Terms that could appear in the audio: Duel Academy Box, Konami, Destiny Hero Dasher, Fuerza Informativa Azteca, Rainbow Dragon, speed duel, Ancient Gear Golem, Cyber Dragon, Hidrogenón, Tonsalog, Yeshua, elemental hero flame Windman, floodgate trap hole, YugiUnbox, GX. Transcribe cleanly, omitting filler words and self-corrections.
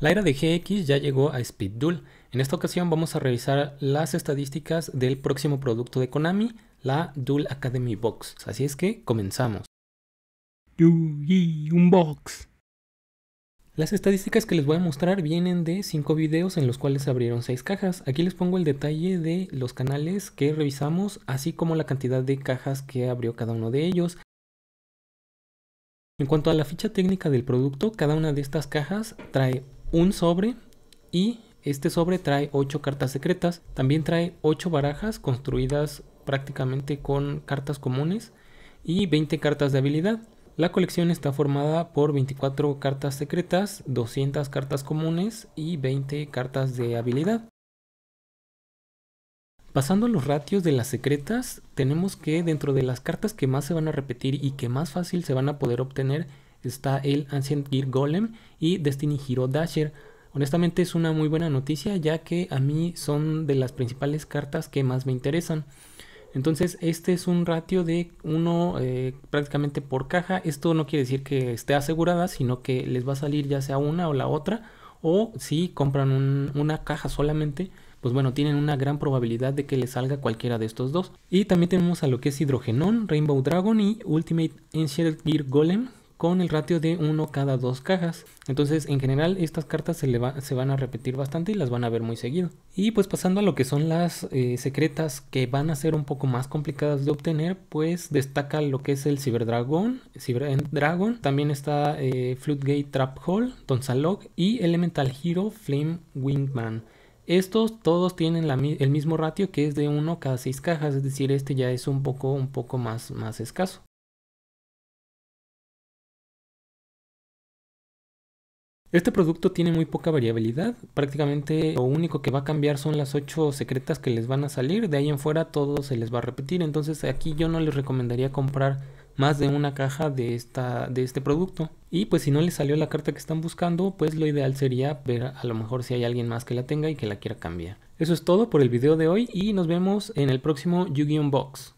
La era de GX ya llegó a Speed Duel. En esta ocasión vamos a revisar las estadísticas del próximo producto de Konami, la Duel Academy Box. Así es que comenzamos. YugiUnbox. Las estadísticas que les voy a mostrar vienen de 5 videos en los cuales se abrieron 6 cajas. Aquí les pongo el detalle de los canales que revisamos, así como la cantidad de cajas que abrió cada uno de ellos. En cuanto a la ficha técnica del producto, cada una de estas cajas trae un sobre y este sobre trae 8 cartas secretas. También trae 8 barajas construidas prácticamente con cartas comunes y 20 cartas de habilidad. La colección está formada por 24 cartas secretas, 200 cartas comunes y 20 cartas de habilidad. Pasando a los ratios de las secretas, tenemos que dentro de las cartas que más se van a repetir y que más fácil se van a poder obtener está el Ancient Gear Golem y Destiny Hero Dasher. Honestamente es una muy buena noticia, ya que a mí son de las principales cartas que más me interesan. Entonces este es un ratio de 1 prácticamente por caja. Esto no quiere decir que esté asegurada, sino que les va a salir ya sea una o la otra. O si compran una caja solamente, pues bueno, tienen una gran probabilidad de que les salga cualquiera de estos dos. Y también tenemos a lo que es Hidrogenón, Rainbow Dragon y Ultimate Ancient Gear Golem, con el ratio de 1 cada 2 cajas. Entonces en general estas cartas se van a repetir bastante y las van a ver muy seguido. Y pues pasando a lo que son las secretas que van a ser un poco más complicadas de obtener, pues destaca lo que es el Cyber Dragon, también está Floodgate Trap Hole, Tonsalog y Elemental Hero Flame Windman. Estos todos tienen el mismo ratio, que es de 1 cada 6 cajas, es decir, este ya es un poco más escaso. Este producto tiene muy poca variabilidad, prácticamente lo único que va a cambiar son las 8 secretas que les van a salir, de ahí en fuera todo se les va a repetir, entonces aquí yo no les recomendaría comprar más de una caja de este producto. Y pues si no les salió la carta que están buscando, pues lo ideal sería ver a lo mejor si hay alguien más que la tenga y que la quiera cambiar. Eso es todo por el video de hoy y nos vemos en el próximo YugiUnbox.